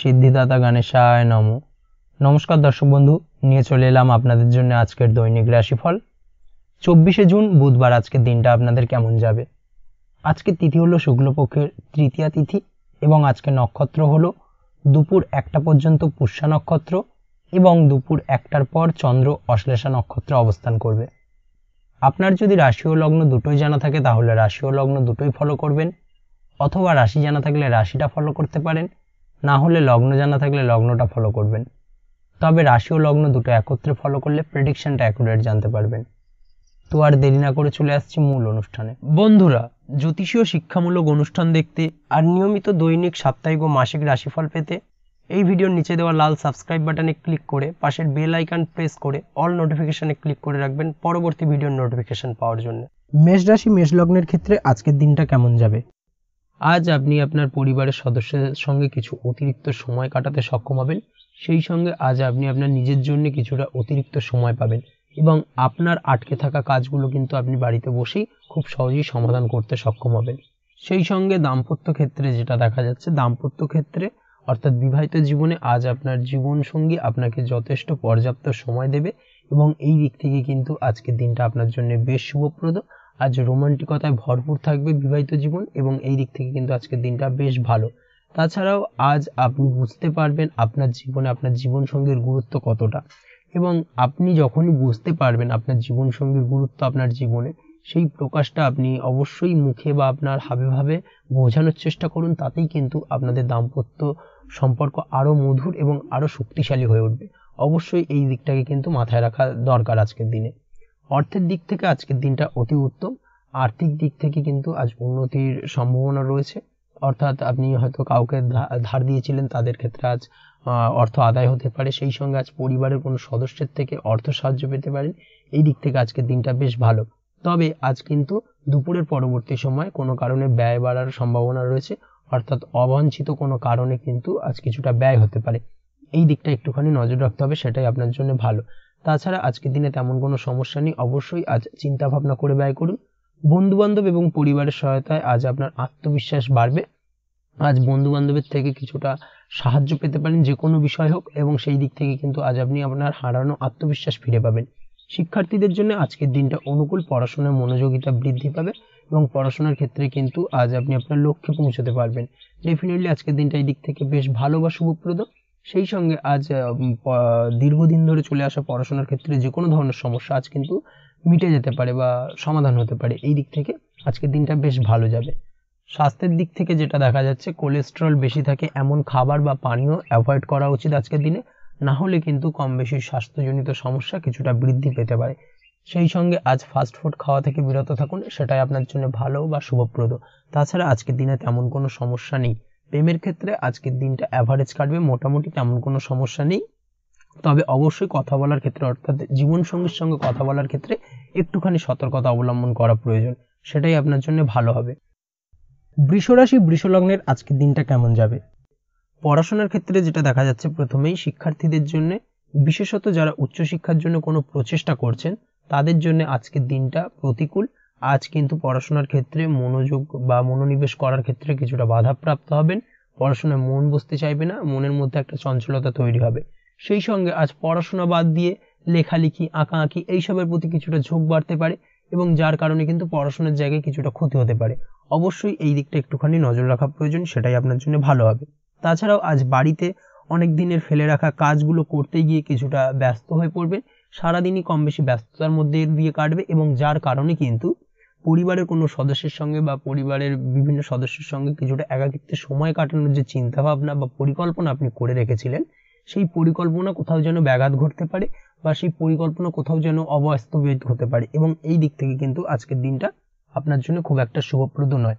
सिद्धिदाता गणेशाय नमो। नमस्कार दर्शक बंधु, निये चले एलाम आपनादेर जोन्नो आजकेर दैनिक राशिफल 24 जून बुधवार। आजके दिनटा आपनादेर केमन जाबे? आजके तिथि हलो शुक्लपक्षेर तृतीया तिथि एबं आजके नक्षत्र हलो दुपुर 1टा पर्यन्त पुष्या नक्षत्र एबं दुपुर 1टार पर चंद्र अश्लेषा नक्षत्र अवस्थान करबे। आपनार जोदि राशि ओ लग्न दुटोई जाना थाके ताहले राशि ओ लग्न दुटोई फलो करबेन, अथवा राशि जाना थाकले राशिटा फलो करते पारेन, ना होले लग्न जाना थाकले लग्नटा फलो करबेन। तबे राशि ओ लग्न दुटो एकत्रे फलो करले प्रेडिक्शनटा एक्यूरेट जानते पारबेन। तो आर देरी ना करे चले आसछि मूल अनुष्ठाने। बंधुरा, ज्योतिषीय शिक्षामूलक अनुष्ठान देखते और नियमित दैनिक साप्ताहिक और मासिक राशिफल पेते এই ভিডিওর নিচে দেওয়া লাল সাবস্ক্রাইব বাটনে ক্লিক করে পাশের বেল আইকন প্রেস করে অল নোটিফিকেশনে ক্লিক করে রাখবেন পরবর্তী ভিডিওর নোটিফিকেশন পাওয়ার জন্য। মেষ রাশি মেষ লগ্নের ক্ষেত্রে আজকের দিনটা কেমন যাবে? আজ আপনি আপনার পরিবারের সদস্যদের সঙ্গে কিছু অতিরিক্ত সময় কাটাতে সক্ষম হবেন। সেই সঙ্গে আজ আপনি আপনার নিজের জন্য কিছুটা অতিরিক্ত সময় পাবেন এবং আপনার আটকে থাকা কাজগুলো কিন্তু আপনি বাড়িতে বসেই খুব সহজেই সমাধান করতে সক্ষম হবেন। সেই সঙ্গে দাম্পত্য ক্ষেত্রে যেটা দেখা যাচ্ছে, দাম্পত্য ক্ষেত্রে अर्थात विवाहित जीवने आज आपनार जीवन संगी आपनाके यथेष्ट पर्याप्त समय देबे एबं एई दिक थेके किन्तु आजकेर दिनटा आपनार जोन्नो बेश शुभप्रद। आज रोमांटिकताय भरपूर थाकबे विवाहित जीवन एबं एई दिक थेके किन्तु आजकेर दिनटा बेश भालो। ताछाड़ाओ आज आपनि बुझते पारबेन आपनार जीवने आपनार जीवन संगीर गुरुत्व कतटा, एबं आपनि जखोनी बुझते पारबेन आपनार जीवन संगीर गुरुत्व आपनार जीवने সেই প্রকাশটা আপনি অবশ্যই মুখে বা আপনার হাবে ভাবে বোঝানোর চেষ্টা করুন। তাতেই কিন্তু আপনাদের দাম্পত্য সম্পর্ক আরো মধুর এবং আরো শক্তিশালী হয়ে উঠবে। অবশ্যই এই দিকটাকে কিন্তু মাথায় রাখা দরকার আজকের দিনে। অর্থের দিক থেকে আজকের দিনটা অতি উত্তম। আর্থিক দিক থেকে কিন্তু আজ উন্নতির সম্ভাবনা রয়েছে। অর্থাৎ আপনি হয়তো কাউকে ধার দিয়েছিলেন, তাদের ক্ষেত্রে আজ অর্থ আদায় হতে পারে। সেই সঙ্গে আজ পরিবারের কোনো সদস্যের থেকে অর্থ সাহায্য পেতে পারেন। এই দিক থেকে আজকের দিনটা বেশ ভালো। তবে আজ কিন্তু দুপুরের পরবর্তী সময় কোনো কারণে ব্যয় বাড়ার সম্ভাবনা রয়েছে। অর্থাৎ অবাঞ্ছিত কোনো কারণে কিন্তু আজ কিছুটা ব্যয় হতে পারে। এই দিকটা একটুখানি নজর রাখতে হবে, সেটাই আপনার জন্য ভালো। তাছাড়া আজকের দিনে তেমন কোনো সমস্যা নেই। অবশ্যই আজ চিন্তা ভাবনা করে ব্যয় করুন। বন্ধু বান্ধব এবং পরিবারের সহায়তায় আজ আপনার আত্মবিশ্বাস বাড়বে। আজ বন্ধু বান্ধবের থেকে কিছুটা সাহায্য পেতে পারেন, যে কোনো বিষয় হোক, এবং সেই দিক থেকে কিন্তু আজ আপনি আপনার হারানো আত্মবিশ্বাস ফিরে পাবেন। শিক্ষার্থীদের জন্য আজকের দিনটা অনুকূল। পড়াশোনার মনোযোগিতা বৃদ্ধি পাবে এবং পড়াশোনার ক্ষেত্রে কিন্তু আজ আপনি আপনার লক্ষ্যে পৌঁছতে পারবেন। ডেফিনেটলি আজকের দিনটা এই দিক থেকে বেশ ভালো বা শুভপ্রদ। সেই সঙ্গে আজ দীর্ঘদিন ধরে চলে আসা পড়াশোনার ক্ষেত্রে যে কোনো ধরনের সমস্যা আজ কিন্তু মিটে যেতে পারে বা সমাধান হতে পারে। এই দিক থেকে আজকের দিনটা বেশ ভালো যাবে। স্বাস্থ্যের দিক থেকে যেটা দেখা যাচ্ছে, কোলেস্টেরল বেশি থাকে এমন খাবার বা পানীয় অ্যাভয়েড করা উচিত আজকের দিনে, না হলে কিন্তু কম বেশি স্বাস্থ্যজনিত সমস্যা কিছুটা বৃদ্ধি পেতে পারে। সেই সঙ্গে আজ ফাস্ট ফুড খাওয়া থেকে বিরত থাকুন, সেটাই আপনার জন্য ভালো বা শুভপ্রদ। তাছাড়া আজকের দিনে তেমন কোনো সমস্যা নেই। প্রেমের ক্ষেত্রে আজকের দিনটা অ্যাভারেজ কাটবে, মোটামুটি তেমন কোনো সমস্যা নেই। তবে অবশ্যই কথা বলার ক্ষেত্রে অর্থাৎ জীবনসঙ্গীর সঙ্গে কথা বলার ক্ষেত্রে একটুখানি সতর্কতা অবলম্বন করা প্রয়োজন, সেটাই আপনার জন্য ভালো হবে। বৃষ রাশি বৃষ লগ্নের আজকের দিনটা কেমন যাবে? পড়াশোনার ক্ষেত্রে যেটা দেখা যাচ্ছে, প্রথমেই শিক্ষার্থীদের জন্য বিশেষত যারা উচ্চশিক্ষার জন্য কোনো প্রচেষ্টা করছেন তাদের জন্য আজকের দিনটা প্রতিকূল। আজ কিন্তু পড়াশোনার ক্ষেত্রে মনোযোগ বা মনোনিবেশ করার ক্ষেত্রে কিছুটা বাধাপ্রাপ্ত হবেন। পড়াশোনায় মন বসতে চাইবে না, মনের মধ্যে একটা চঞ্চলতা তৈরি হবে। সেই সঙ্গে আজ পড়াশোনা বাদ দিয়ে লেখালেখি, আঁকাআঁকি এইসবের প্রতি কিছুটা ঝোঁক বাড়তে পারে এবং যার কারণে কিন্তু পড়াশোনার জায়গায় কিছুটা ক্ষতি হতে পারে। অবশ্যই এই দিকটা একটুখানি নজর রাখা প্রয়োজন, সেটাই আপনার জন্য ভালো হবে। তাছাড়াও আজ বাড়িতে অনেক দিনের ফেলে রাখা কাজগুলো করতে গিয়ে কিছুটা ব্যস্ত হয়ে পড়বে। সারাদিনই কম বেশি ব্যস্ততার মধ্যে দিয়ে কাটবে এবং যার কারণে কিন্তু পরিবারের কোনো সদস্যের সঙ্গে বা পরিবারের বিভিন্ন সদস্যের সঙ্গে কিছুটা একাকিত্বে সময় কাটানোর যে চিন্তাভাবনা বা পরিকল্পনা আপনি করে রেখেছিলেন, সেই পরিকল্পনা কোথাও যেন ব্যাঘাত ঘটতে পারে বা সেই পরিকল্পনা কোথাও যেন অবাস্তবিত হতে পারে এবং এই দিক থেকে কিন্তু আজকের দিনটা আপনার জন্য খুব একটা শুভপ্রদ নয়।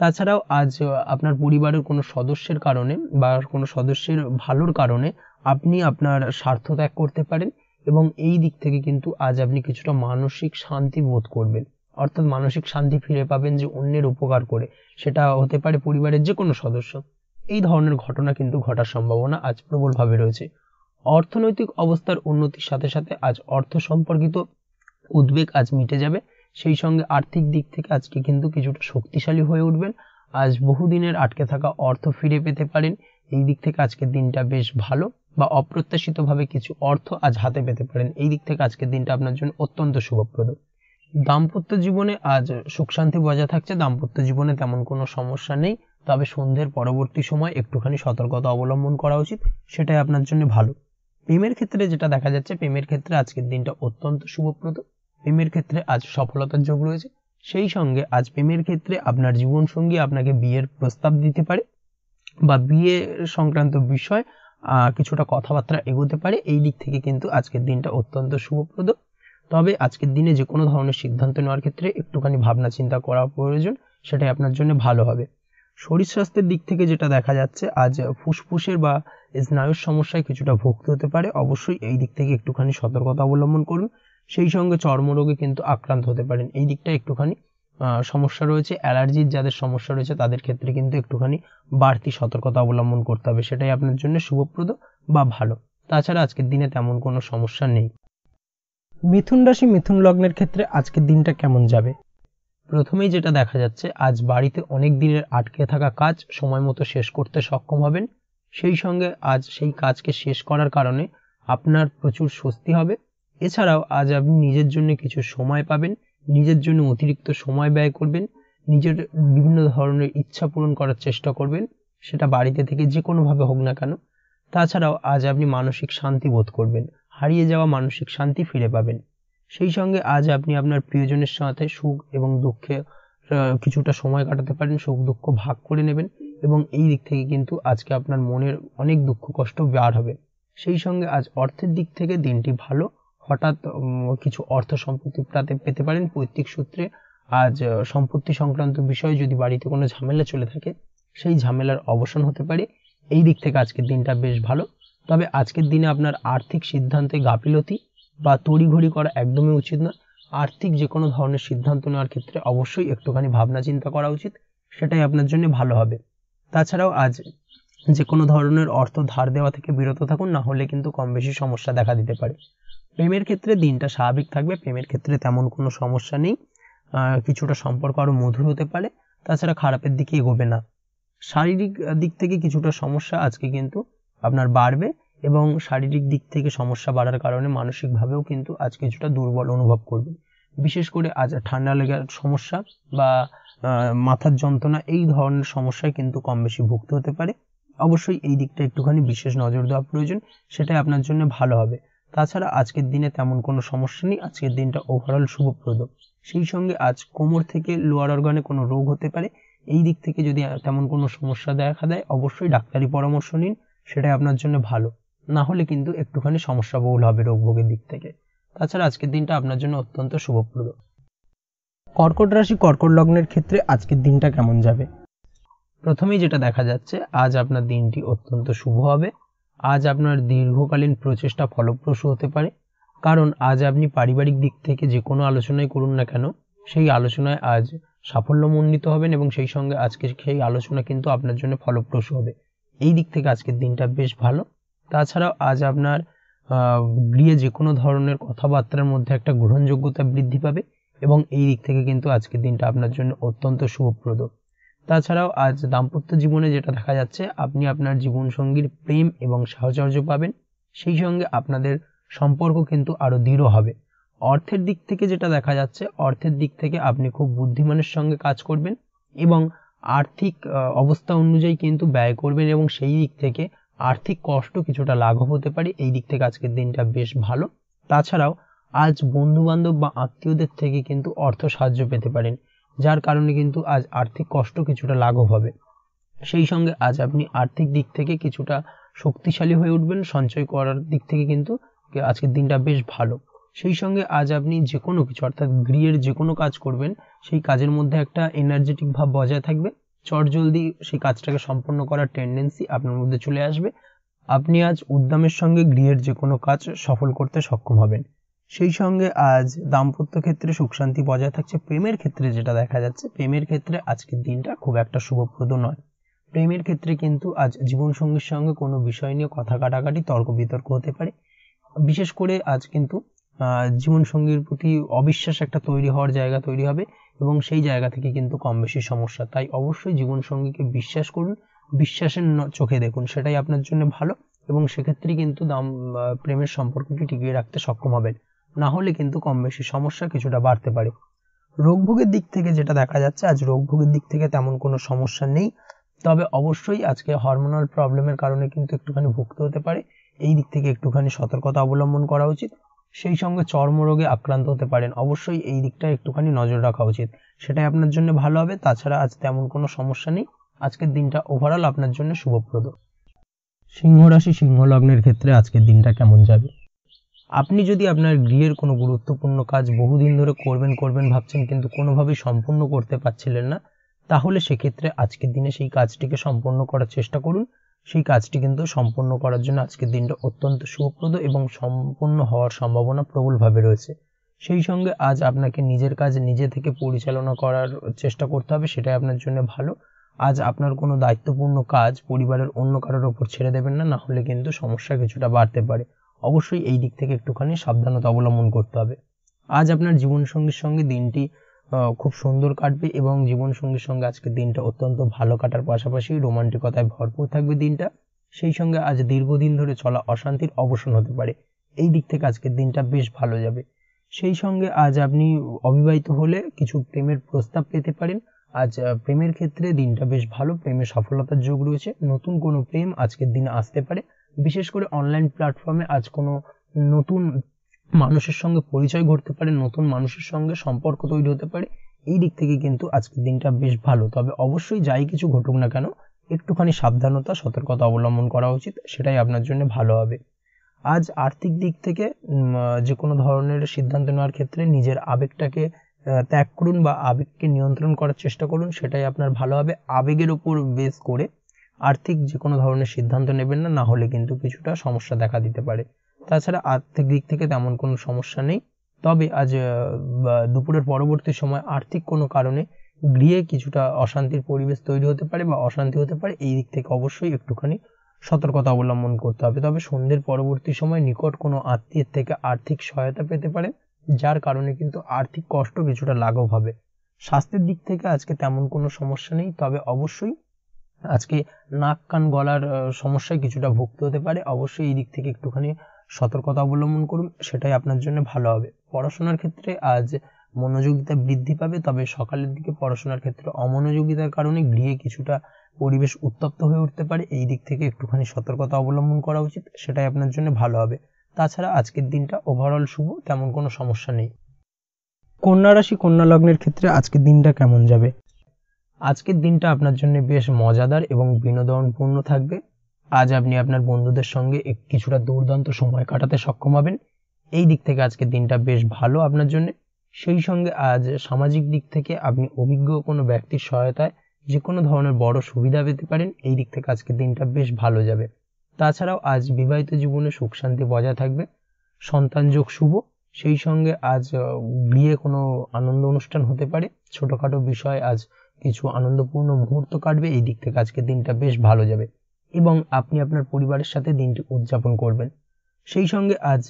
তাছাড়াও আজ আপনার পরিবারের কোনো সদস্যের কারণে বা কোনো সদস্যের ভালোর কারণে আপনি আপনার স্বার্থ ত্যাগ করতে পারেন এবং এই দিক থেকে কিন্তু আজ আপনি কিছুটা মানসিক শান্তি বোধ করবেন। অর্থাৎ মানসিক শান্তি ফিরে পাবেন যে অন্যের উপকার করে, সেটা হতে পারে পরিবারের যে কোনো সদস্য। এই ধরনের ঘটনা কিন্তু ঘটার সম্ভাবনা আজ প্রবলভাবে রয়েছে। অর্থনৈতিক অবস্থার উন্নতির সাথে সাথে আজ অর্থ সম্পর্কিত উদ্বেগ আজ মিটে যাবে। সেই সঙ্গে আর্থিক দিক থেকে আজকে কিন্তু কিছুটা শক্তিশালী হয়ে উঠবেন। আজ বহুদিনের আটকে থাকা অর্থ ফিরে পেতে পারেন এই দিক থেকে আজকের দিনটা বেশ ভালো বা অপ্রত্যাশিতভাবে কিছু অর্থ আজ হাতে পেতে পারেন। এই দিক থেকে আজকের দিনটা আপনার জন্য অত্যন্ত শুভপ্রদ। দাম্পত্য জীবনে আজ সুখ শান্তি বজায় থাকছে, দাম্পত্য জীবনে তেমন কোনো সমস্যা নেই, তবে সন্ধ্যের পরবর্তী সময় একটুখানি সতর্কতা অবলম্বন করা উচিত, সেটাই আপনার জন্য ভালো। প্রেমের ক্ষেত্রে যেটা দেখা যাচ্ছে, প্রেমের ক্ষেত্রে আজকের দিনটা অত্যন্ত শুভপ্রদ। প্রেমের ক্ষেত্রে আজ সফলতার যোগ রয়েছে, সেই সঙ্গে আজ প্রেমের ক্ষেত্রে আপনার জীবনসঙ্গী আপনাকে বিয়ের প্রস্তাব দিতে পারে বা বিয়ে সংক্রান্ত বিষয় কিছুটা কথাবার্তা এগোতে পারে। এই দিক থেকে কিন্তু আজকের দিনটা অত্যন্ত শুভপ্রদ। তবে আজকের দিনে যে কোনো ধরনের সিদ্ধান্ত নেওয়ার ক্ষেত্রে একটুখানি ভাবনা চিন্তা করা প্রয়োজন, সেটাই আপনার জন্য ভালো হবে। শরীর স্বাস্থ্যের দিক থেকে যেটা দেখা যাচ্ছে, আজ ফুসফুসের বা স্নায়ুর সমস্যায় কিছুটা ভুগতে হতে পারে, অবশ্যই এই দিক থেকে একটুখানি সতর্কতা অবলম্বন করুন। সেই সঙ্গে চর্মরোগে কিন্তু আক্রান্ত হতে পারেন, এই দিকটা একটুখানি সমস্যা রয়েছে। অ্যালার্জির যাদের সমস্যা রয়েছে তাদের ক্ষেত্রে কিন্তু একটুখানি বাড়তি সতর্কতা অবলম্বন করতে হবে, সেটাই আপনার জন্য শুভপ্রদ বা ভালো। তাছাড়া আজকের দিনে তেমন কোনো সমস্যা নেই। মিথুন রাশি মিথুন লগ্নের ক্ষেত্রে আজকের দিনটা কেমন যাবে? প্রথমেই যেটা দেখা যাচ্ছে, আজ বাড়িতে অনেক দিনের আটকে থাকা কাজ সময় মতো শেষ করতে সক্ষম হবেন। সেই সঙ্গে আজ সেই কাজকে শেষ করার কারণে আপনার প্রচুর স্বস্তি হবে। এছাড়াও আজ আপনি নিজের জন্য কিছু সময় পাবেন, নিজের জন্য অতিরিক্ত সময় ব্যয় করবেন, নিজের বিভিন্ন ধরনের ইচ্ছা পূরণ করার চেষ্টা করবেন, সেটা বাড়িতে থেকে যে কোনোভাবে হোক না কেন। তাছাড়াও আজ আপনি মানসিক শান্তি বোধ করবেন, হারিয়ে যাওয়া মানসিক শান্তি ফিরে পাবেন। সেই সঙ্গে আজ আপনি আপনার প্রিয়জনের সাথে সুখ এবং দুঃখে কিছুটা সময় কাটাতে পারেন, সুখ দুঃখ ভাগ করে নেবেন এবং এই দিক থেকে কিন্তু আজকে আপনার মনের অনেক দুঃখ কষ্ট বের হবে। সেই সঙ্গে আজ অর্থের দিক থেকে দিনটি ভালো, হঠাৎ কিছু অর্থ সম্পত্তি পেতে পারেন পৈতৃক সূত্রে। আজ সম্পত্তি সংক্রান্ত বিষয়ে যদি বাড়িতে কোনো ঝামেলা চলে থাকে, সেই ঝামেলার অবসান হতে পারে। এই দিক থেকে আজকের দিনটা বেশ ভালো। তবে আজকের দিনে আপনার আর্থিক সিদ্ধান্তে গাফিলতি বা তড়িঘড়ি করা একদমই উচিত না। আর্থিক যে কোনো ধরনের সিদ্ধান্ত নেওয়ার ক্ষেত্রে অবশ্যই একটুখানি ভাবনা চিন্তা করা উচিত, সেটাই আপনার জন্য ভালো হবে। তাছাড়াও আজ যে কোনো ধরনের অর্থ ধার দেওয়া থেকে বিরত থাকুন, না হলে কিন্তু কম বেশি সমস্যা দেখা দিতে পারে। প্রেমের ক্ষেত্রে দিনটা স্বাভাবিক থাকবে, প্রেমের ক্ষেত্রে তেমন কোনো সমস্যা নেই, কিছুটা সম্পর্ক আরও মধুর হতে পারে, তাছাড়া খারাপের দিকে এগোবে না। শারীরিক দিক থেকে কিছুটা সমস্যা আজকে কিন্তু আপনার বাড়বে এবং শারীরিক দিক থেকে সমস্যা বাড়ার কারণে মানসিকভাবেও কিন্তু আজ কিছুটা দুর্বল অনুভব করবেন। বিশেষ করে আজ ঠান্ডা লাগার সমস্যা বা মাথার যন্ত্রণা, এই ধরনের সমস্যায় কিন্তু কম বেশি ভুগতে হতে পারে। অবশ্যই এই দিকটা একটুখানি বিশেষ নজর দেওয়া প্রয়োজন, সেটাই আপনার জন্য ভালো হবে। তাছাড়া আজকের দিনে তেমন কোনো সমস্যা নেই, আজকের দিনটা ওভারঅল শুভপ্রদ। সেই সঙ্গে আজ কোমর থেকে লোয়ার অর্গানে কোনো রোগ হতে পারে, এই দিক থেকে যদি তেমন কোনো সমস্যা দেখা দেয় অবশ্যই ডাক্তারি পরামর্শ নিন, সেটাই আপনার জন্য ভালো, না হলে কিন্তু একটুখানি সমস্যাবহুল হবে রোগভোগের দিক থেকে। তাছাড়া আজকের দিনটা আপনার জন্য অত্যন্ত শুভপ্রদ। কর্কট রাশি কর্কট লগ্নের ক্ষেত্রে আজকের দিনটা কেমন যাবে? প্রথমেই যেটা দেখা যাচ্ছে, আজ আপনার দিনটি অত্যন্ত শুভ হবে। আজ আপনার দীর্ঘকালীন প্রচেষ্টা ফলপ্রসূ হতে পারে, কারণ আজ আপনি পারিবারিক দিক থেকে যে কোনো আলোচনাই করুন না কেন, সেই আলোচনায় আজ সাফল্যমণ্ডিত হবেন এবং সেই সঙ্গে আজকে সেই আলোচনা কিন্তু আপনার জন্য ফলপ্রসূ হবে। এই দিক থেকে আজকের দিনটা বেশ ভালো। তাছাড়াও আজ আপনার গৃহে যে কোনো ধরনের কথাবার্তার মধ্যে একটা গ্রহণযোগ্যতা বৃদ্ধি পাবে এবং এই দিক থেকে কিন্তু আজকের দিনটা আপনার জন্য অত্যন্ত শুভপ্রদ। তাছাড়াও আজ দাম্পত্য জীবনে যেটা দেখা যাচ্ছে, আপনি আপনার জীবনসঙ্গীর প্রেম এবং সাহচর্য পাবেন। সেই সঙ্গে আপনাদের সম্পর্ক কিন্তু আরও দৃঢ় হবে। অর্থের দিক থেকে যেটা দেখা যাচ্ছে, অর্থের দিক থেকে আপনি খুব বুদ্ধিমানের সঙ্গে কাজ করবেন এবং আর্থিক অবস্থা অনুযায়ী কিন্তু ব্যয় করবেন এবং সেই দিক থেকে আর্থিক কষ্ট কিছুটা লাঘব হতে পারে। এই দিক থেকে আজকের দিনটা বেশ ভালো। তাছাড়াও আজ বন্ধুবান্ধব বা আত্মীয়দের থেকে কিন্তু অর্থ সাহায্য পেতে পারেন, যার কারণে কিন্তু আজ আর্থিক কষ্ট কিছুটা লাঘব হবে। সেই সঙ্গে আজ আপনি আর্থিক দিক থেকে কিছুটা শক্তিশালী হয়ে উঠবেন, সঞ্চয় করার দিক থেকে কিন্তু আজকের দিনটা বেশ ভালো। সেই সঙ্গে আজ আপনি যে কোনো কিছু অর্থাৎ গৃহের যে কোনো কাজ করবেন, সেই কাজের মধ্যে একটা এনার্জেটিক ভাব বজায় থাকবে, চটজলদি সেই কাজটাকে সম্পন্ন করার টেন্ডেন্সি আপনার মধ্যে চলে আসবে। আপনি আজ উদ্যমের সঙ্গে গৃহের যে কোনো কাজ সফল করতে সক্ষম হবেন। সেই সঙ্গে আজ দাম্পত্য ক্ষেত্রে সুখ শান্তি বজায় থাকছে। প্রেমের ক্ষেত্রে যেটা দেখা যাচ্ছে, প্রেমের ক্ষেত্রে আজকের দিনটা খুব একটা শুভপ্রদ নয়। প্রেমের ক্ষেত্রে কিন্তু আজ জীবনসঙ্গীর সঙ্গে কোনো বিষয় নিয়ে কথা কাটাকাটি, তর্ক বিতর্ক হতে পারে। বিশেষ করে আজ কিন্তু জীবনসঙ্গীর প্রতি অবিশ্বাস একটা তৈরি হওয়ার জায়গা তৈরি হবে এবং সেই জায়গা থেকে কিন্তু কম বেশি সমস্যা। তাই অবশ্যই জীবনসঙ্গীকে বিশ্বাস করুন, বিশ্বাসের চোখে দেখুন, সেটাই আপনার জন্য ভালো এবং সেক্ষেত্রে কিন্তু প্রেমের সম্পর্কটি টিকিয়ে রাখতে সক্ষম হবেন। না হলে কিন্তু কম বেশি সমস্যা কিছুটা বাড়তে পারে। রোগভোগের দিক থেকে যেটা দেখা যাচ্ছে, আজ রোগভোগের দিক থেকে তেমন কোনো সমস্যা নেই, তবে অবশ্যই আজকে হরমোনাল প্রবলেমের কারণে কিন্তু একটুখানি ভুগতে হতে পারে। এই দিক থেকে একটুখানি সতর্কতা অবলম্বন করা উচিত। সেই সঙ্গে চর্মরোগে আক্রান্ত হতে পারেন, অবশ্যই এই দিকটা একটুখানি নজর রাখা উচিত, সেটাই আপনার জন্য ভালো হবে। তাছাড়া আজ তেমন কোনো সমস্যা নেই, আজকের দিনটা ওভারঅল আপনার জন্য শুভপ্রদ। সিংহ রাশি সিংহ লগ্নের ক্ষেত্রে আজকের দিনটা কেমন যাবে? আপনি যদি আপনার গৃহের কোনো গুরুত্বপূর্ণ কাজ বহুদিন ধরে করবেন করবেন ভাবছেন কিন্তু কোনোভাবেই সম্পূর্ণ করতে পারছিলেন না, তাহলে সেক্ষেত্রে আজকের দিনে সেই কাজটিকে সম্পন্ন করার চেষ্টা করুন। সেই কাজটি কিন্তু সম্পন্ন করার জন্য আজকের দিনটা অত্যন্ত শুভপ্রদ এবং সম্পূর্ণ হওয়ার সম্ভাবনা প্রবলভাবে রয়েছে। সেই সঙ্গে আজ আপনাকে নিজের কাজ নিজে থেকে পরিচালনা করার চেষ্টা করতে হবে, সেটাই আপনার জন্য ভালো। আজ আপনার কোনো দায়িত্বপূর্ণ কাজ পরিবারের অন্য কারোর ওপর ছেড়ে দেবেন না, হলে কিন্তু সমস্যা কিছুটা বাড়তে পারে। অবশ্যই এই দিক থেকে একটুখানি সাবধানতা অবলম্বন করতে হবে। আজ আপনার জীবনসঙ্গীর সঙ্গে দিনটি খুব সুন্দর কাটবে এবং জীবনসঙ্গীর সঙ্গে আজকে দিনটা অত্যন্ত ভালো কাটার পাশাপাশি রোমান্টিকতায় ভরপুর থাকবে দিনটা। সেই সঙ্গে আজ দীর্ঘদিন ধরে চলা অশান্তির অবসান হতে পারে, এই দিক থেকে আজকের দিনটা বেশ ভালো যাবে। সেই সঙ্গে আজ আপনি অবিবাহিত হলে কিছু প্রেমের প্রস্তাব পেতে পারেন। আজ প্রেমের ক্ষেত্রে দিনটা বেশ ভালো, প্রেমের সফলতার যোগ রয়েছে। নতুন কোনো প্রেম আজকের দিন আসতে পারে, বিশেষ করে অনলাইন প্ল্যাটফর্মে আজ কোনো নতুন মানুষের সঙ্গে পরিচয় ঘটতে পারে, নতুন মানুষের সঙ্গে সম্পর্ক তৈরি হতে পারে। এই দিক থেকে কিন্তু আজকের দিনটা বেশ ভালো, তবে অবশ্যই যাই কিছু ঘটুক না কেন একটুখানি সাবধানতা সতর্কতা অবলম্বন করা উচিত, সেটাই আপনার জন্য ভালো হবে। আজ আর্থিক দিক থেকে যে কোনো ধরনের সিদ্ধান্ত নেওয়ার ক্ষেত্রে নিজের আবেগটাকে ত্যাগ করুন বা আবেগকে নিয়ন্ত্রণ করার চেষ্টা করুন, সেটাই আপনার ভালো হবে। আবেগের উপর বেস করে আর্থিক যে কোনো ধরনের সিদ্ধান্ত নেবেন না, হলে কিন্তু কিছুটা সমস্যা দেখা দিতে পারে। তাছাড়া আর্থিক দিক থেকে তেমন কোনো সমস্যা নেই, তবে আজ দুপুরের পরবর্তী সময় আর্থিক কোনো কারণে গৃহে কিছুটা অশান্তির পরিবেশ তৈরি হতে পারে বা অশান্তি হতে পারে। এই দিক থেকে অবশ্যই একটুখানি সতর্কতা অবলম্বন করতে হবে। তবে সন্ধ্যের পরবর্তী সময় নিকট কোনো আত্মীয়ের থেকে আর্থিক সহায়তা পেতে পারেন, যার কারণে কিন্তু আর্থিক কষ্ট কিছুটা লাঘব হবে। স্বাস্থ্যের দিক থেকে আজকে তেমন কোনো সমস্যা নেই, তবে অবশ্যই আজকে নাক কান গলার সমস্যায় কিছুটা ভুগতে হতে পারে। অবশ্যই এই দিক থেকে একটুখানি সতর্কতা অবলম্বন করুন, সেটাই আপনার জন্য ভালো হবে। পড়াশোনার ক্ষেত্রে আজ মনোযোগিতা বৃদ্ধি পাবে, তবে সকালের দিকে পড়াশোনার ক্ষেত্রে অমনোযোগিতার কারণে গৃহে কিছুটা পরিবেশ উত্তপ্ত হয়ে উঠতে পারে। এই দিক থেকে একটুখানি সতর্কতা অবলম্বন করা উচিত, সেটাই আপনার জন্য ভালো হবে। তাছাড়া আজকের দিনটা ওভারঅল শুভ, তেমন কোনো সমস্যা নেই। কন্যা রাশি কন্যা লগ্নের ক্ষেত্রে আজকের দিনটা কেমন যাবে? আজকের দিনটা আপনার জন্য বেশ মজাদার এবং বিনোদনপূর্ণ থাকবে। আজ আপনি আপনার বন্ধুদের সঙ্গে কিছুটা দুর্দান্ত সময় কাটাতে সক্ষম হবেন। এই দিক থেকে আজকের দিনটা বেশ ভালো আপনার জন্য। সেই সঙ্গে আজ সামাজিক দিক থেকে আপনি অভিজ্ঞ কোনো ব্যক্তির সহায়তায় যে কোনো ধরনের বড় সুবিধা পেতে পারেন। এই দিক থেকে আজকের দিনটা বেশ ভালো যাবে। তাছাড়াও আজ বিবাহিত জীবনে সুখ শান্তি বজায় থাকবে, সন্তান যোগ শুভ। সেই সঙ্গে আজ গৃহে কোনো আনন্দ অনুষ্ঠান হতে পারে, ছোটখাটো বিষয় আজ কিছু আনন্দপূর্ণ মুহূর্ত কাটবে। এই দিক থেকে আজকের দিনটা বেশ ভালো যাবে এবং আপনি আপনার পরিবারের সাথে দিনটি উদযাপন করবেন। সেই সঙ্গে আজ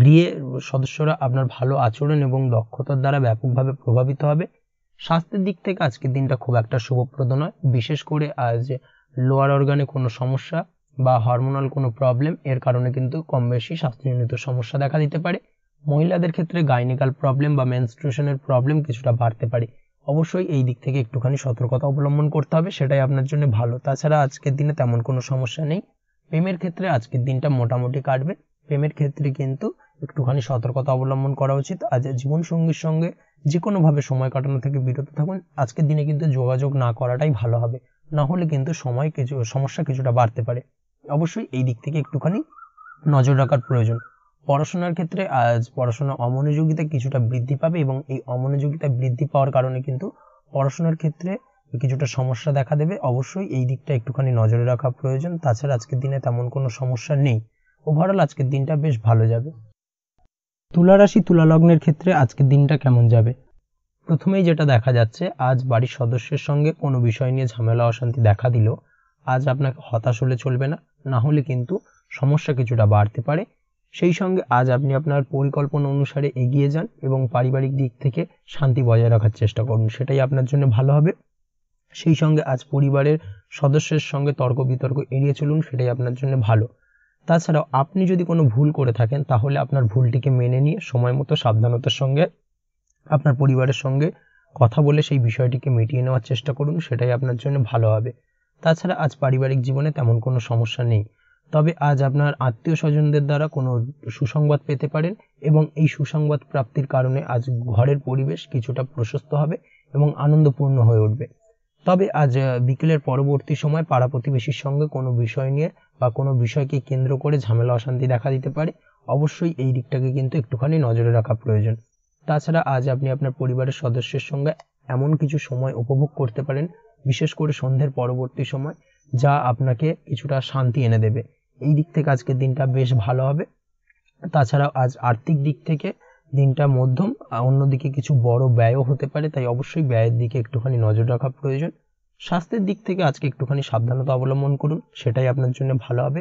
গৃহের সদস্যরা আপনার ভালো আচরণ এবং দক্ষতার দ্বারা ব্যাপকভাবে প্রভাবিত হবে। স্বাস্থ্যের দিক থেকে আজকের দিনটা খুব একটা শুভপ্রদ নয়, বিশেষ করে আজ লোয়ার অর্গানে কোনো সমস্যা বা হরমোনাল কোনো প্রবলেম এর কারণে কিন্তু কম বেশি স্বাস্থ্যজনিত সমস্যা দেখা দিতে পারে। মহিলাদের ক্ষেত্রে গাইনিকাল প্রবলেম বা মেনস্ট্রুয়েশনের প্রবলেম কিছুটা বাড়তে পারে। অবশ্যই এই দিক থেকে একটুখানি সতর্কতা অবলম্বন করতে হবে, সেটাই আপনার জন্য ভালো। তাছাড়া আজকের দিনে তেমন কোনো সমস্যা নেই। প্রেমের ক্ষেত্রে আজকের দিনটা মোটামুটি কাটবে। প্রেমের ক্ষেত্রে কিন্তু একটুখানি সতর্কতা অবলম্বন করা উচিত। আজ জীবনসঙ্গীর সঙ্গে যে কোনোভাবে সময় কাটানো থেকে বিরত থাকুন। আজকের দিনে কিন্তু যোগাযোগ না করাটাই ভালো হবে, না হলে কিন্তু সমস্যা কিছুটা বাড়তে পারে। অবশ্যই এই দিক থেকে একটুখানি নজর রাখার প্রয়োজন। পড়াশোনার ক্ষেত্রে আজ পড়াশোনা অমনোযোগিতা কিছুটা বৃদ্ধি পাবে এবং এই অমনোযোগিতা বৃদ্ধি পাওয়ার কারণে কিন্তু পড়াশোনার ক্ষেত্রে কিছুটা সমস্যা দেখা দেবে। অবশ্যই এই দিকটা একটুখানি নজরে রাখা প্রয়োজন। তাছাড়া আজকের দিনে তেমন কোনো সমস্যা নেই, ওভারঅল আজকের দিনটা বেশ ভালো যাবে। তুলা রাশি তুলা লগ্নের ক্ষেত্রে আজকের দিনটা কেমন যাবে? প্রথমেই যেটা দেখা যাচ্ছে, আজ বাড়ির সদস্যের সঙ্গে কোনো বিষয় নিয়ে ঝামেলা অশান্তি দেখা দিল আজ আপনাকে হতাশ হলে চলবে না, না হলে কিন্তু সমস্যা কিছুটা বাড়তে পারে। সেই সঙ্গে আজ আপনি আপনার পরিকল্পনা অনুসারে এগিয়ে যান এবং পারিবারিক দিক থেকে শান্তি বজায় রাখার চেষ্টা করুন, সেটাই আপনার জন্য ভালো হবে। সেই সঙ্গে আজ পরিবারের সদস্যের সঙ্গে তর্ক বিতর্ক এড়িয়ে চলুন, সেটাই আপনার জন্য ভালো। তাছাড়াও আপনি যদি কোনো ভুল করে থাকেন তাহলে আপনার ভুলটিকে মেনে নিয়ে সময় মতো সাবধানতার সঙ্গে আপনার পরিবারের সঙ্গে কথা বলে সেই বিষয়টিকে মিটিয়ে নেওয়ার চেষ্টা করুন, সেটাই আপনার জন্য ভালো হবে। তাছাড়া আজ পারিবারিক জীবনে তেমন কোনো সমস্যা নেই, তবে আজ আপনার আত্মীয় স্বজনদের দ্বারা কোনো সুসংবাদ পেতে পারেন এবং এই সুসংবাদ প্রাপ্তির কারণে আজ ঘরের পরিবেশ কিছুটা প্রশস্ত হবে এবং আনন্দপূর্ণ হয়ে উঠবে। তবে আজ বিকেলের পরবর্তী সময় পাড়া প্রতিবেশীর সঙ্গে কোনো বিষয় নিয়ে বা কোনো বিষয়কে কেন্দ্র করে ঝামেলা অশান্তি দেখা দিতে পারে, অবশ্যই এই দিকটাকে কিন্তু একটুখানি নজরে রাখা প্রয়োজন। তাছাড়া আজ আপনি আপনার পরিবারের সদস্যের সঙ্গে এমন কিছু সময় উপভোগ করতে পারেন, বিশেষ করে সন্ধ্যের পরবর্তী সময়, যা আপনাকে কিছুটা শান্তি এনে দেবে। এই দিক থেকে আজকের দিনটা বেশ ভালো হবে। তাছাড়াও আজ আর্থিক দিক থেকে দিনটা মধ্যম, অন্যদিকে কিছু বড় ব্যয়ও হতে পারে, তাই অবশ্যই ব্যয়ের দিকে একটুখানি নজর রাখা প্রয়োজন। স্বাস্থ্যের দিক থেকে আজকে একটুখানি সাবধানতা অবলম্বন করুন, সেটাই আপনার জন্য ভালো হবে।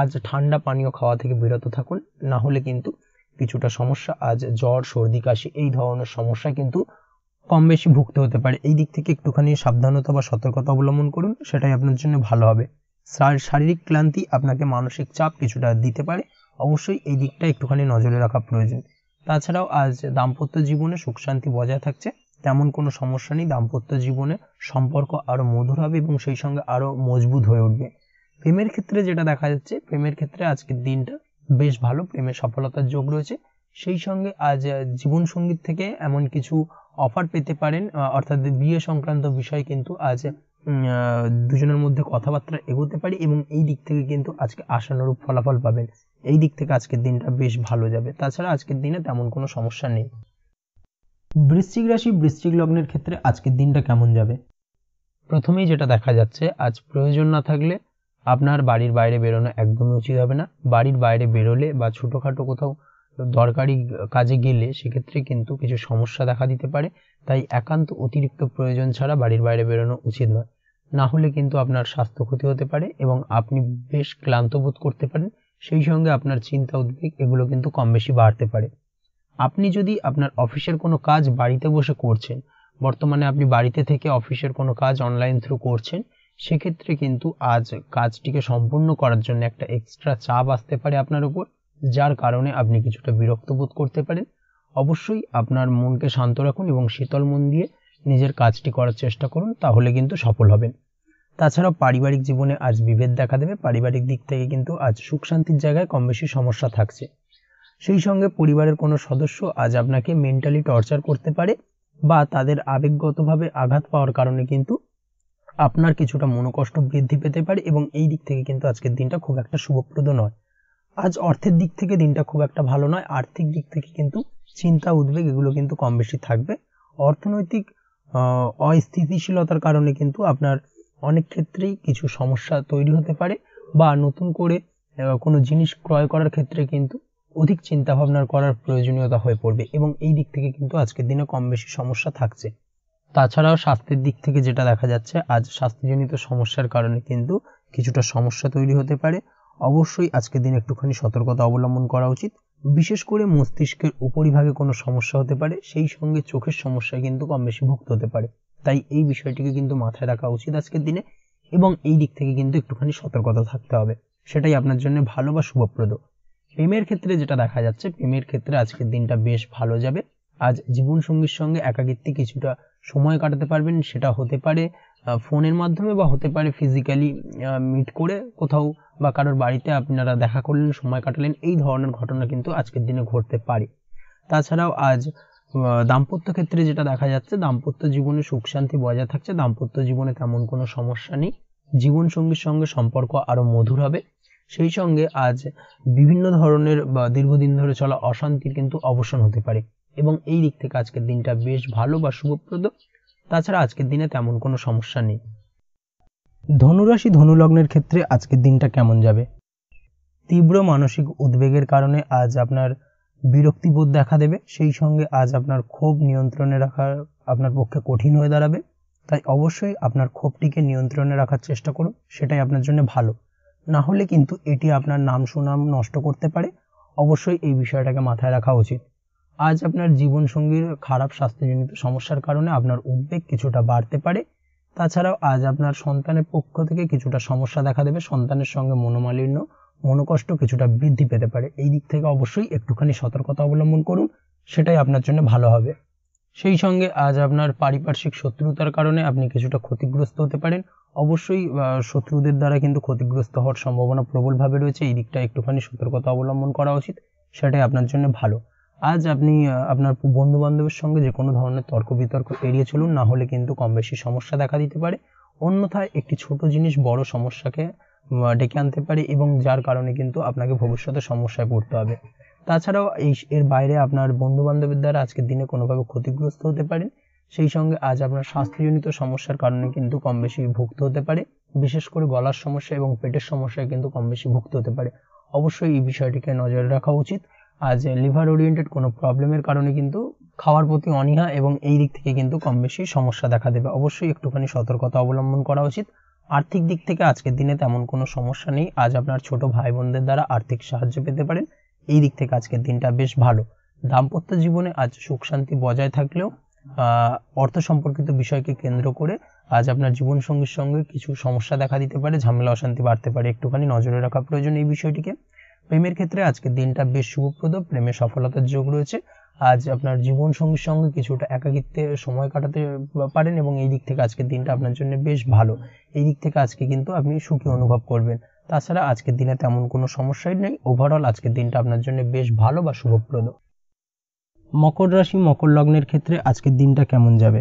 আজ ঠান্ডা পানীয় খাওয়া থেকে বিরত থাকুন, না হলে কিন্তু কিছুটা সমস্যা, আজ জ্বর সর্দি কাশি এই ধরনের সমস্যা কিন্তু কম বেশি ভুগতে হতে পারে। এই দিক থেকে একটুখানি সাবধানতা বা সতর্কতা অবলম্বন করুন, সেটাই আপনার জন্য ভালো হবে। শারীরিক ক্লান্তি আপনাকে মানসিক চাপ কিছুটা দিতে পারে, অবশ্যই এই দিকটা একটুখানি নজরে রাখা প্রয়োজন। তাছাড়াও আজ দাম্পত্য জীবনে সুখ শান্তি বজায় থাকছে, তেমন কোনো সমস্যা নেই। দাম্পত্য জীবনে সম্পর্ক আরো মধুর হবে এবং সেই সঙ্গে আরো মজবুত হয়ে উঠবে। প্রেমের ক্ষেত্রে যেটা দেখা যাচ্ছে, প্রেমের ক্ষেত্রে আজকের দিনটা বেশ ভালো, প্রেমের সফলতার যোগ রয়েছে। সেই সঙ্গে আজ জীবন সঙ্গীত থেকে এমন কিছু অফার পেতে পারেন, অর্থাৎ বিয়ে সংক্রান্ত বিষয় কিন্তু আজ দুজনের মধ্যে কথাবার্তা এগোতে পারে এবং এই দিক থেকে কিন্তু আজকে আশানুরূপ ফলাফল পাবেন। এই দিক থেকে আজকের দিনটা বেশ ভালো যাবে। তাছাড়া আজকের দিনে তেমন কোনো সমস্যা নেই। বৃশ্চিক রাশি বৃশ্চিক লগ্নের ক্ষেত্রে আজকের দিনটা কেমন যাবে? প্রথমেই যেটা দেখা যাচ্ছে, আজ প্রয়োজন না থাকলে আপনার বাড়ির বাইরে বেরোনো একদমই উচিত হবে না। বাড়ির বাইরে বেরোলে বা ছোটখাটো কোথাও দরকারি কাজে গেলে সেক্ষেত্রে কিন্তু কিছু সমস্যা দেখা দিতে পারে, তাই একান্ত অতিরিক্ত প্রয়োজন ছাড়া বাড়ির বাইরে বেরোনো উচিত নয়, না হলে কিন্তু আপনার স্বাস্থ্য ক্ষতি হতে পারে এবং আপনি বেশ ক্লান্ত বোধ করতে পারেন। সেই সঙ্গে আপনার চিন্তা উদ্বেগ এগুলো কিন্তু কম বেশি বাড়তে পারে। আপনি যদি আপনার অফিসের কোনো কাজ বাড়িতে বসে করছেন, বর্তমানে আপনি বাড়িতে থেকে অফিসের কোনো কাজ অনলাইন থ্রু করছেন, সেক্ষেত্রে কিন্তু আজ কাজটিকে সম্পূর্ণ করার জন্য একটা এক্সট্রা চাপ আসতে পারে আপনার উপর, যার কারণে আপনি কিছুটা বিরক্ত বোধ করতে পারেন। অবশ্যই আপনার মনকে শান্ত রাখুন এবং শীতল মন দিয়ে নিজের কাজটি করার চেষ্টা করুন, তাহলে কিন্তু সফল হবেন। তাছাড়া পারিবারিক জীবনে আজ বিভেদ দেখা দেবে, পারিবারিক দিক থেকে কিন্তু আজ সুখ শান্তির জায়গায় কম বেশি সমস্যা থাকছে। সেই সঙ্গে পরিবারের কোনো সদস্য আজ আপনাকে মেন্টালি টর্চার করতে পারে বা তাদের আবেগগতভাবে আঘাত পাওয়ার কারণে কিন্তু আপনার কিছুটা মনোকষ্ট বৃদ্ধি পেতে পারে এবং এই দিক থেকে কিন্তু আজকের দিনটা খুব একটা শুভপ্রদ নয়। আজ অর্থের দিক থেকে দিনটা খুব একটা ভালো নয়, আর্থিক দিক থেকে কিন্তু চিন্তা উদ্বেগ এগুলো কিন্তু কম বেশি থাকবে। অর্থনৈতিক অস্থিতিশীলতার কারণে কিন্তু আপনার অনেক ক্ষেত্রেই কিছু সমস্যা তৈরি হতে পারে বা নতুন করে কোনো জিনিস ক্রয় করার ক্ষেত্রে কিন্তু অধিক চিন্তা ভাবনার করার প্রয়োজনীয়তা হয়ে পড়বে এবং এই দিক থেকে কিন্তু আজকের দিনে কম বেশি সমস্যা থাকছে। তাছাড়াও স্বাস্থ্যের দিক থেকে যেটা দেখা যাচ্ছে, আজ স্বাস্থ্যজনিত সমস্যার কারণে কিন্তু কিছুটা সমস্যা তৈরি হতে পারে, অবশ্যই আজকের দিনে একটুখানি সতর্কতা অবলম্বন করা উচিত। বিশেষ করে মস্তিষ্কের উপরিভাগে কোনো সমস্যা হতে পারে, সেই সঙ্গে চোখের সমস্যা কিন্তু কম বেশি ভুক্ত হতে পারে, তাই এই বিষয়টিকে কিন্তু মাথায় রাখা উচিত আজকের দিনে এবং এই দিক থেকে কিন্তু একটুখানি সতর্কতা থাকতে হবে, সেটাই আপনার জন্য ভালো বা শুভপ্রদ। প্রেমের ক্ষেত্রে যেটা দেখা যাচ্ছে, প্রেমের ক্ষেত্রে আজকের দিনটা বেশ ভালো যাবে। আজ জীবন সঙ্গীর সঙ্গে একাকিত্বে কিছুটা সময় কাটাতে পারবেন, সেটা হতে পারে ফোনের মাধ্যমে বা হতে পারে ফিজিক্যালি মিট করে কোথাও বা কারোর বাড়িতে আপনারা দেখা করলেন, সময় কাটালেন, এই ধরনের ঘটনা কিন্তু আজকের দিনে ঘটতে পারে। তাছাড়াও আজ দাম্পত্য ক্ষেত্রে যেটা দেখা যাচ্ছে, দাম্পত্য জীবনে সুখ শান্তি বজায় থাকছে, দাম্পত্য জীবনে তেমন কোনো সমস্যা নেই, জীবন সঙ্গীর সঙ্গে সম্পর্ক আরো মধুর হবে। সেই সঙ্গে আজ বিভিন্ন ধরনের বা দীর্ঘদিন ধরে চলা অশান্তির কিন্তু অবসান হতে পারে এবং এই দিক থেকে আজকের দিনটা বেশ ভালো বা শুভপ্রদ। তাছাড়া আজকের দিনে তেমন কোনো সমস্যা নেই। ধনুরাশি ধনুলগ্নের ক্ষেত্রে আজকের দিনটা কেমন যাবে? তীব্র মানসিক উদ্বেগের কারণে আজ আপনার বিরক্তিবোধ দেখা দেবে, সেই সঙ্গে আজ আপনার ক্ষোভ নিয়ন্ত্রণে রাখা আপনার পক্ষে কঠিন হয়ে দাঁড়াবে, তাই অবশ্যই আপনার ক্ষোভটিকে নিয়ন্ত্রণে রাখার চেষ্টা করুন, সেটাই আপনার জন্য ভালো। না হলে কিন্তু এটি আপনার নাম সুনাম নষ্ট করতে পারে, অবশ্যই এই বিষয়টাকে মাথায় রাখা উচিত। আজ আপনার জীবনসঙ্গীর খারাপ স্বাস্থ্যজনিত সমস্যার কারণে আপনার উদ্বেগ কিছুটা বাড়তে পারে, তাছাড়াও আজ আপনার সন্তানের পক্ষ থেকে কিছুটা সমস্যা দেখা দেবে, সন্তানের সঙ্গে মনোমালিন্য মনোকষ্ট কিছুটা বৃদ্ধি পেতে পারে। এই দিক থেকে অবশ্যই একটুখানি সতর্কতা অবলম্বন করুন, সেটাই আপনার জন্য ভালো হবে। সেই সঙ্গে আজ আপনার পারিপার্শ্বিক শত্রুতার কারণে আপনি কিছুটা ক্ষতিগ্রস্ত হতে পারেন। অবশ্যই শত্রুদের দ্বারা কিন্তু ক্ষতিগ্রস্ত হওয়ার সম্ভাবনা প্রবলভাবে রয়েছে, এই দিকটা একটুখানি সতর্কতা অবলম্বন করা উচিত, সেটাই আপনার জন্য ভালো। আজ আপনি আপনার বন্ধু বান্ধবের সঙ্গে যে কোনো ধরনের তর্ক বিতর্ক এড়িয়ে চলুন, না হলে কিন্তু কম বেশি সমস্যা দেখা দিতে পারে। অন্যথায় একটি ছোট জিনিস বড় সমস্যাকে ডেকে আনতে পারে এবং যার কারণে কিন্তু আপনাকে ভবিষ্যতে সমস্যায় পড়তে হবে। তাছাড়াও এর বাইরে আপনার বন্ধু বান্ধবের দ্বারা আজকের দিনে কোনোভাবে ক্ষতিগ্রস্ত হতে পারেন। সেই সঙ্গে আজ আপনার স্বাস্থ্যজনিত সমস্যার কারণে কিন্তু কম বেশি ভুক্ত হতে পারে, বিশেষ করে গলার সমস্যা এবং পেটের সমস্যায় কিন্তু কম বেশি ভুক্ত হতে পারে। অবশ্যই এই বিষয়টিকে নজরে রাখা উচিত। আজ লিভার ওরিয়েন্টেড কোনো প্রবলেমের কারণে কিন্তু খাওয়ার প্রতি অনীহা এবং এই দিক থেকে কিন্তু কম বেশি সমস্যা দেখা দেবে, অবশ্যই একটুখানি সতর্কতা অবলম্বন করা উচিত। আর্থিক দিক থেকে আজকের দিনে তেমন কোনো সমস্যা নেই, আজ আপনার ছোট ভাই বোনদের দ্বারা আর্থিক সাহায্য পেতে পারেন, এই দিক থেকে আজকের দিনটা বেশ ভালো। দাম্পত্য জীবনে আজ সুখ শান্তি বজায় থাকলেও অর্থ সম্পর্কিত বিষয়কে কেন্দ্র করে আজ আপনার জীবনসঙ্গীর সঙ্গে কিছু সমস্যা দেখা দিতে পারে, ঝামেলা অশান্তি বাড়তে পারে, একটুখানি নজরে রাখা প্রয়োজন এই বিষয়টিকে। প্রেমের ক্ষেত্রে আজকের দিনটা বেশ শুভপ্রদ, প্রেমে সফলতার যোগ রয়েছে। আজ আপনার জীবনসঙ্গীর সঙ্গে কিছুটা একাকিত্বে সময় কাটাতে পারেন এবং এই দিক থেকে আজকের দিনটা আপনার জন্য বেশ ভালো, এই দিক থেকে আজকে কিন্তু আপনি সুখী অনুভব করবেন। তাছাড়া আজকের দিনে তেমন কোনো সমস্যাই নেই, ওভারঅল আজকের দিনটা আপনার জন্য বেশ ভালো বা শুভপ্রদ। মকর রাশি মকর লগ্নের ক্ষেত্রে আজকের দিনটা কেমন যাবে?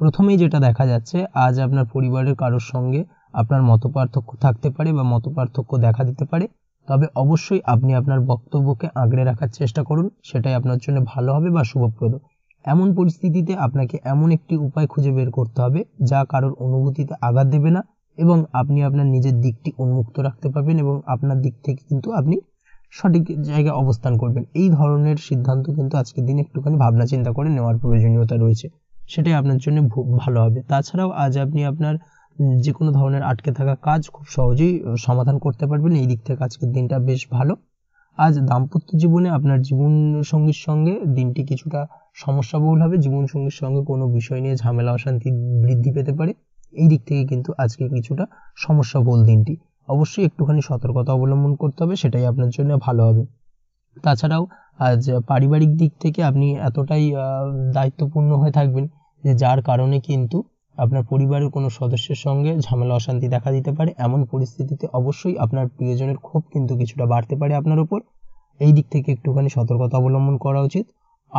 প্রথমেই যেটা দেখা যাচ্ছে, আজ আপনার পরিবারের কারোর সঙ্গে আপনার মতপার্থক্য থাকতে পারে বা মতপার্থক্য দেখা দিতে পারে, তবে অবশ্যই আপনি আপনার বক্তব্যকে আগলে রাখার চেষ্টা করুন, সেটাই আপনার জন্য ভালো হবে বা শুভপ্রদ। এমন পরিস্থিতিতে আপনাকে এমন একটি উপায় খুঁজে বের করতে হবে যা কারোর অনুভূতিতে আঘাত দেবে না এবং আপনি আপনার নিজের দিকটি উন্মুক্ত রাখতে পারবেন এবং আপনার দিক থেকে কিন্তু আপনি সঠিক জায়গায় অবস্থান করবেন। এই ধরনের সিদ্ধান্ত কিন্তু আজকের দিনে একটুখানি ভাবনা চিন্তা করে নেওয়ার প্রয়োজনীয়তা রয়েছে, সেটাই আপনার জন্য ভালো হবে। তাছাড়াও আজ আপনি আপনার যে কোনো ধরনের আটকে থাকা কাজ খুব সহজেই সমাধান করতে পারবেন, এই দিক থেকে আজকের দিনটা বেশ ভালো। আজ দাম্পত্য জীবনে আপনার জীবনসঙ্গীর সঙ্গে দিনটি কিছুটা সমস্যাবহুল হবে, জীবনসঙ্গীর সঙ্গে কোনো বিষয় নিয়ে ঝামেলা অশান্তি বৃদ্ধি পেতে পারে, এই দিক থেকে কিন্তু আজকে কিছুটা সমস্যাবহুল দিনটি, অবশ্যই একটুখানি সতর্কতা অবলম্বন করতে হবে, সেটাই আপনার জন্য ভালো হবে। তাছাড়াও আজ পারিবারিক দিক থেকে আপনি এতটাই দায়িত্বপূর্ণ হয়ে থাকবেন যে যার কারণে কিন্তু আপনার পরিবারের কোনো সদস্যের সঙ্গে ঝামেলা অশান্তি দেখা দিতে পারে। এমন পরিস্থিতিতে অবশ্যই আপনার প্রিয়জনের ক্ষোভ কিন্তু কিছুটা বাড়তে পারে আপনার উপর, এই দিক থেকে একটুখানি সতর্কতা অবলম্বন করা উচিত।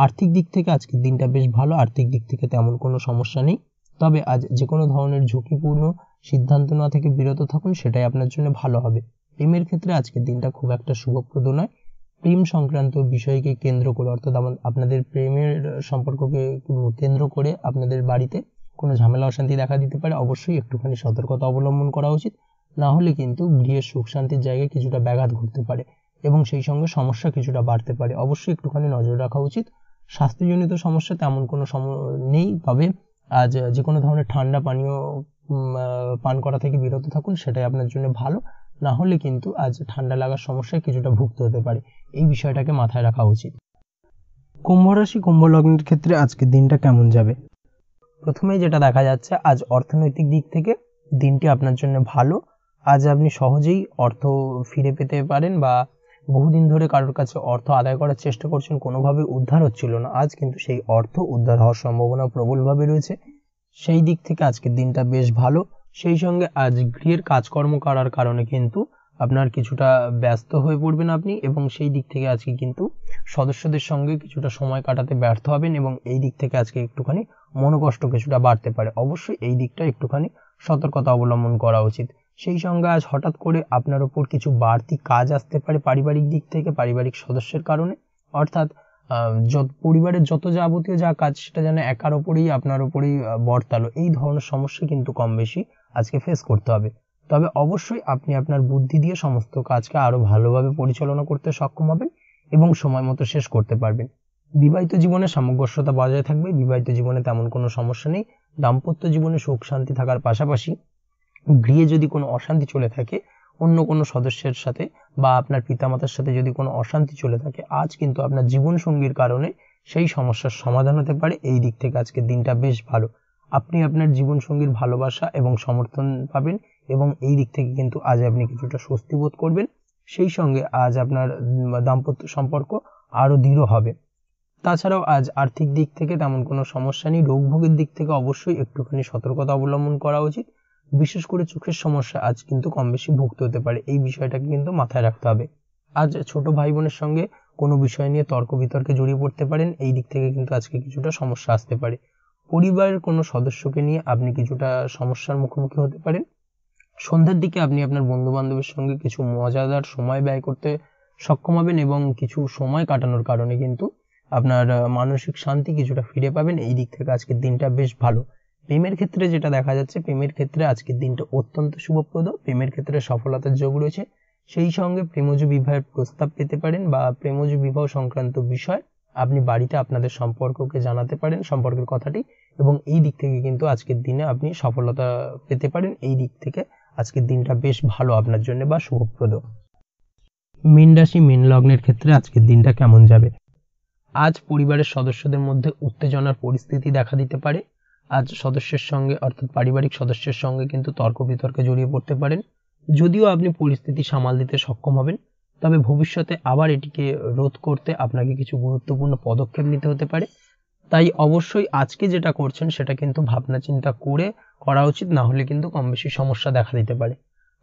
আর্থিক দিক থেকে আজকের দিনটা বেশ ভালো, আর্থিক দিক থেকে তেমন কোনো সমস্যা নেই, তবে আজ যে কোনো ধরনের ঝুঁকিপূর্ণ সিদ্ধান্ত না থেকে বিরত থাকুন, সেটাই আপনার জন্য ভালো হবে। প্রেমের ক্ষেত্রে আজকের দিনটা খুব একটা শুভপ্রদ নয়, প্রেম সংক্রান্ত বিষয়কে কেন্দ্র করে অর্থাৎ আপনাদের প্রেমের সম্পর্ককে কেন্দ্র করে আপনাদের বাড়িতে কোনো ঝামেলা অশান্তি দেখা দিতে পারে, অবশ্যই একটুখানি সতর্কতা অবলম্বন করা উচিত, না হলে কিন্তু গৃহের সুখ শান্তির জায়গায় কিছুটা ব্যাঘাত ঘটতে পারে এবং সেই সঙ্গে সমস্যা কিছুটা বাড়তে পারে, অবশ্যই একটুখানি নজর রাখা উচিত। স্বাস্থ্যজনিত সমস্যা তেমন কোনো নেই, তবে আজ যে কোনো ধরনের ঠান্ডা পানীয় পান করা থেকে বিরত থাকুন, সেটাই আপনার জন্য ভালো, না হলে কিন্তু আজ ঠান্ডা লাগার সমস্যায় কিছুটা ভুগতে হতে পারে, এই বিষয়টাকে মাথায় রাখা উচিত। কুম্ভ রাশি কুম্ভ লগ্নের ক্ষেত্রে আজকের দিনটা কেমন যাবে? প্রথমে যেটা দেখা যাচ্ছে, আজ অর্থনৈতিক দিক থেকে দিনটি আপনার জন্য ভালো। আজ আপনি সহজেই অর্থ ফিরে পেতে পারেন বা বহুদিন ধরে কারোর কাছে অর্থ আদায় করার চেষ্টা করছেন, কোনোভাবে উদ্ধার হচ্ছিল না, আজ কিন্তু সেই অর্থ উদ্ধার হওয়ার সম্ভাবনা প্রবলভাবে রয়েছে, সেই দিক থেকে আজকের দিনটা বেশ ভালো। সেই সঙ্গে আজ গৃহের কাজকর্ম করার কারণে কিন্তু আপনার কিছুটা ব্যস্ত হয়ে পড়বেন আপনি এবং সেই দিক থেকে আজকে কিন্তু সদস্যদের সঙ্গে কিছুটা সময় কাটাতে ব্যর্থ হবেন এবং এই দিক থেকে আজকে একটুখানি মনোকষ্ট কিছুটা বাড়তে পারে, অবশ্যই এই দিকটা একটুখানি সতর্কতা অবলম্বন করা উচিত। সেই সঙ্গে আজ হঠাৎ করে আপনার উপর কিছু বাড়তি কাজ আসতে পারে পারিবারিক দিক থেকে, পারিবারিক সদস্যের কারণে, অর্থাৎ পরিবারের যত যাবতীয় যা কাজ সেটা যেন একার ওপরেই আপনার ওপরেই বর্তালো, এই ধরনের সমস্যা কিন্তু কম বেশি আজকে ফেস করতে হবে। তবে অবশ্যই আপনি আপনার বুদ্ধি দিয়ে সমস্ত কাজকে আরো ভালোভাবে পরিচালনা করতে সক্ষম হবেন এবং সময় মতো শেষ করতে পারবেন। বিবাহিত জীবনে সামঞ্জস্যতা বজায় থাকবে, বিবাহিত জীবনে তেমন কোনো সমস্যা নেই। দাম্পত্য জীবনে সুখ শান্তি থাকার পাশাপাশি গৃহে যদি কোনো অশান্তি চলে থাকে, অন্য কোনো সদস্যের সাথে বা আপনার পিতামাতার সাথে যদি কোনো অশান্তি চলে থাকে, আজ কিন্তু আপনার জীবনসঙ্গীর কারণে সেই সমস্যার সমাধান হতে পারে, এই দিক থেকে আজকে দিনটা বেশ ভালো। আপনি আপনার জীবন সঙ্গীর ভালোবাসা এবং সমর্থন পাবেন এবং এই দিক থেকে কিন্তু আজ আপনি কিছুটা স্বস্তি বোধ করবেন। সেই সঙ্গে আজ আপনার দাম্পত্য সম্পর্ক আরো দৃঢ় হবে। তাছাড়াও আজ আর্থিক দিক থেকে তেমন কোনো সমস্যা নেই। রোগ ভোগের দিক থেকে অবশ্যই একটুখানি সতর্কতা অবলম্বন করা উচিত। বিশেষ করে চোখের সমস্যা আজ কিন্তু কম বেশি ভুগতে হতে পারে, এই বিষয়টাকে কিন্তু মাথায় রাখতে হবে। আজ ছোট ভাই বোনের সঙ্গে কোনো বিষয় নিয়ে তর্ক বিতর্কে জড়িয়ে পড়তে পারেন, এই দিক থেকে কিন্তু আজকে কিছুটা সমস্যা আসতে পারে। পরিবারের কোনো সদস্যকে নিয়ে আপনি কিছুটা সমস্যার মুখোমুখি হতে পারেন। সন্ধ্যার দিকে আপনি আপনার বন্ধু বান্ধবের সঙ্গে কিছু মজাদার সময় ব্যয় করতে সক্ষম হবেন এবং কিছু সময় কাটানোর কারণে কিন্তু আপনার মানসিক শান্তি কিছুটা ফিরে পাবেন। এই দিক থেকে আজকের দিনটা বেশ ভালো। প্রেমের ক্ষেত্রে যেটা দেখা যাচ্ছে, প্রেমের ক্ষেত্রে আজকের দিনটা অত্যন্ত শুভপ্রদ। প্রেমের ক্ষেত্রে সফলতার যোগ রয়েছে। সেই সঙ্গে প্রেমজ বিবাহের প্রস্তাব পেতে পারেন বা প্রেমজ বিবাহ সংক্রান্ত বিষয় আপনি বাড়িতে আপনাদের সম্পর্ককে জানাতে পারেন, সম্পর্কের কথাটি, এবং এই দিক থেকে কিন্তু আজকের দিনে আপনি সফলতা পেতে পারেন। এই দিক থেকে আজকের দিনটা বেশ ভালো আপনার জন্য বা শুভপ্রদ। মীন রাশি মীন লগ্নের ক্ষেত্রে আজকের দিনটা কেমন যাবে? আজ পরিবারের সদস্যদের মধ্যে উত্তেজনার পরিস্থিতি দেখা দিতে পারে। আজ সদস্যের সঙ্গে অর্থাৎ পারিবারিক সদস্যের সঙ্গে কিন্তু তর্ক বিতর্কে জড়িয়ে পড়তে পারেন। যদিও আপনি পরিস্থিতি সামাল দিতে সক্ষম হবেন, তবে ভবিষ্যতে আবার এটিকে রোধ করতে আপনাকে কিছু গুরুত্বপূর্ণ পদক্ষেপ নিতে হতে পারে। তাই অবশ্যই আজকে যেটা করছেন সেটা কিন্তু ভাবনা চিন্তা করে করা উচিত, না হলে কিন্তু কম বেশি সমস্যা দেখা দিতে পারে।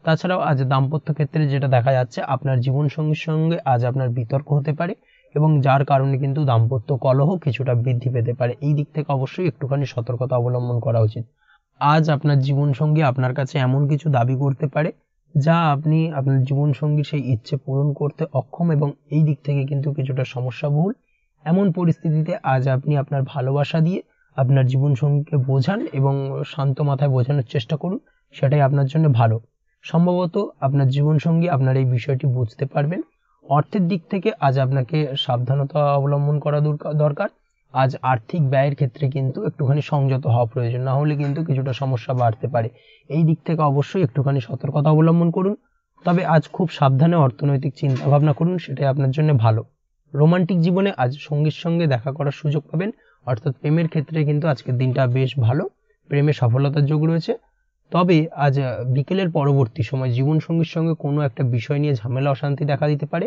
তাছাড়াও আজ দাম্পত্য ক্ষেত্রে যেটা দেখা যাচ্ছে, আপনার জীবনসঙ্গীর সঙ্গে আজ আপনার বিতর্ক হতে পারে এবং যার কারণে কিন্তু দাম্পত্য কলহ কিছুটা বৃদ্ধি পেতে পারে। এই দিক থেকে অবশ্যই একটুখানি সতর্কতা অবলম্বন করা উচিত। আজ আপনার জীবনসঙ্গী আপনার কাছে এমন কিছু দাবি করতে পারে যা আপনি আপনার জীবনসঙ্গীর সেই ইচ্ছে পূরণ করতে অক্ষম এবং এই দিক থেকে কিন্তু কিছুটা সমস্যাবহুল। এমন পরিস্থিতিতে আজ আপনি আপনার ভালোবাসা দিয়ে আপনার জীবনসঙ্গীকে বোঝান এবং শান্ত মাথায় বোঝানোর চেষ্টা করুন, সেটাই আপনার জন্য ভালো। সম্ভবত আপনার জীবনসঙ্গী আপনার এই বিষয়টি বুঝতে পারবেন। অর্থের দিক থেকে আজ আপনাকে সাবধানতা অবলম্বন করা দরকার। আজ আর্থিক ব্যয়ের ক্ষেত্রে কিন্তু একটুখানি সংযত হওয়া প্রয়োজন, না হলে কিন্তু কিছুটা সমস্যা বাড়তে পারে। এই দিক থেকে অবশ্যই একটুখানি সতর্কতা অবলম্বন করুন। তবে আজ খুব সাবধানে অর্থনৈতিক চিন্তা ভাবনা করুন, সেটাই আপনার জন্য ভালো। রোমান্টিক জীবনে আজ সঙ্গীর সঙ্গে দেখা করার সুযোগ পাবেন, অর্থাৎ প্রেমের ক্ষেত্রে কিন্তু আজকের দিনটা বেশ ভালো। প্রেমে সফলতার যোগ রয়েছে। তবে আজ বিকেলের পরবর্তী সময় জীবনসঙ্গীর সঙ্গে কোনো একটা বিষয় নিয়ে ঝামেলা অশান্তি দেখা দিতে পারে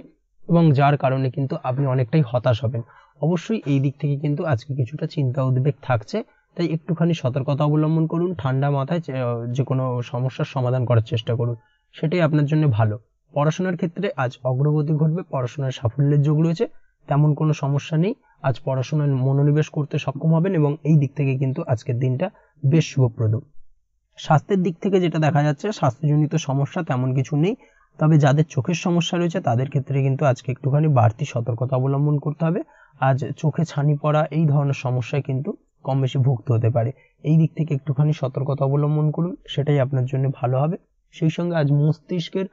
এবং যার কারণে কিন্তু আপনি অনেকটাই হতাশ হবেন। অবশ্যই এই দিক থেকে কিন্তু আজকে কিছুটা চিন্তা উদ্বেগ থাকছে, তাই একটুখানি সতর্কতা অবলম্বন করুন। ঠান্ডা মাথায় যে কোনো সমস্যার সমাধান করার চেষ্টা করুন, সেটাই আপনার জন্য ভালো। পড়াশোনার ক্ষেত্রে আজ অগ্রগতি ঘটবে, পড়াশোনার সাফল্যের যোগ রয়েছে, তেমন কোনো সমস্যা নেই। আজ পড়াশোনায় মনোনিবেশ করতে সক্ষম হবেন এবং এই দিক থেকে কিন্তু আজকের দিনটা বেশ শুভপ্রদ। স্বাস্থ্যের দিক থেকে যেটা দেখা যাচ্ছে, স্বাস্থ্যজনিত সমস্যা তেমন কিছু নেই। তবে যাদের চোখের সমস্যা রয়েছে তাদের ক্ষেত্রে কিন্তু আজকে একটুখানি বাড়তি সতর্কতা অবলম্বন করতে হবে। আজ চোখে ছানি পড়া এই ধরনের সমস্যায় কিন্তু কম বেশি ভুগতে হতে পারে। এই দিক থেকে একটুখানি সতর্কতা অবলম্বন করুন, সেটাই আপনার জন্য ভালো হবে। সেই সঙ্গে আজ মস্তিষ্কের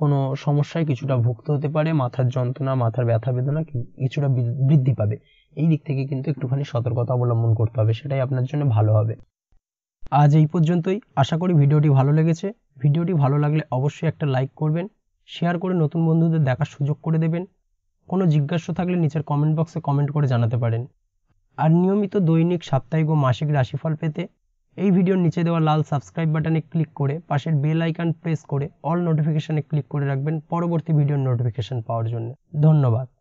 কোনো সমস্যায় কিছুটা ভুগতে হতে পারে। মাথার যন্ত্রণা, মাথার ব্যথা বেদনা কিছুটা বৃদ্ধি পাবে। এই দিক থেকে কিন্তু একটুখানি সতর্কতা অবলম্বন করতে হবে, সেটাই আপনার জন্য ভালো হবে। আজ এই পর্যন্তই। আশা করি ভিডিওটি ভালো লেগেছে। ভিডিওটি ভালো লাগলে অবশ্যই একটা লাইক করবেন, শেয়ার করে নতুন বন্ধুদের দেখার সুযোগ করে দেবেন। কোনো জিজ্ঞাসা থাকলে নিচের কমেন্ট বক্সে কমেন্ট করে জানাতে পারেন। আর নিয়মিত দৈনিক, সাপ্তাহিক ও মাসিক রাশিফল পেতে এই ভিডিওর নিচে দেওয়া লাল সাবস্ক্রাইব বাটনে ক্লিক করে পাশের বেল আইকন প্রেস করে অল নোটিফিকেশানে ক্লিক করে রাখবেন পরবর্তী ভিডিওর নোটিফিকেশান পাওয়ার জন্য। ধন্যবাদ।